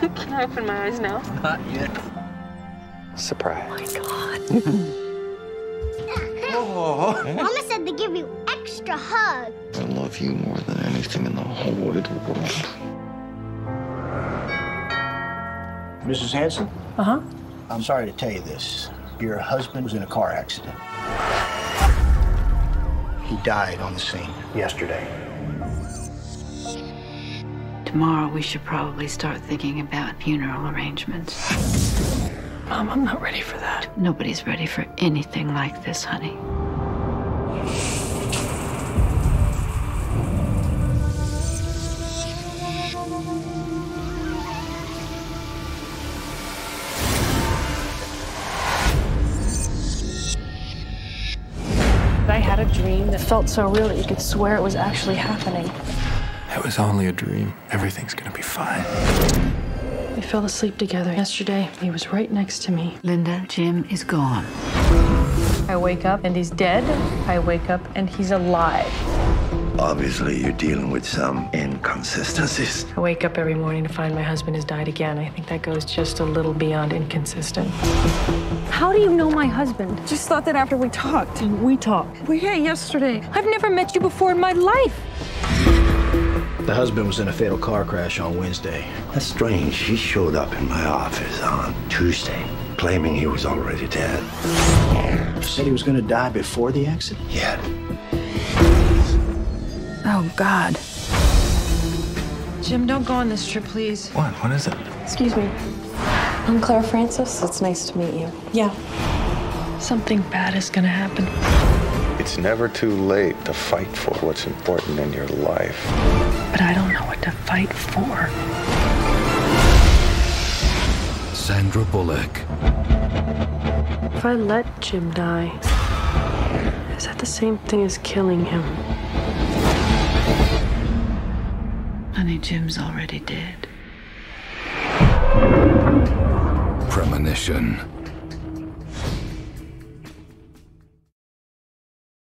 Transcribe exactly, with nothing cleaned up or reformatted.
Can I open my eyes now? Not yet. Surprise. Oh, my God. Oh. Mama said to give you extra hug. I love you more than anything in the whole wide world. Missus Hanson? Uh-huh. I'm sorry to tell you this. Your husband was in a car accident. He died on the scene yesterday. Tomorrow, we should probably start thinking about funeral arrangements. Mom, I'm not ready for that. Nobody's ready for anything like this, honey. I had a dream that felt so real that you could swear it was actually happening. It was only a dream. Everything's gonna be fine. We fell asleep together yesterday. He was right next to me. Linda, Jim is gone. I wake up and he's dead. I wake up and he's alive. Obviously, you're dealing with some inconsistencies. I wake up every morning to find my husband has died again. I think that goes just a little beyond inconsistent. How do you know my husband? Just thought that after we talked. And we talked. We yeah, yesterday. I've never met you before in my life. The husband was in a fatal car crash on Wednesday. That's strange. He showed up in my office on Tuesday, claiming he was already dead. Said he was going to die before the accident? Yeah. Oh, God. Jim, don't go on this trip, please. What? What is it? Excuse me. I'm Claire Francis. It's nice to meet you. Yeah. Something bad is going to happen. It's never too late to fight for what's important in your life. But I don't know what to fight for. Sandra Bullock. If I let Jim die, is that the same thing as killing him? Honey, Jim's already dead. Premonition.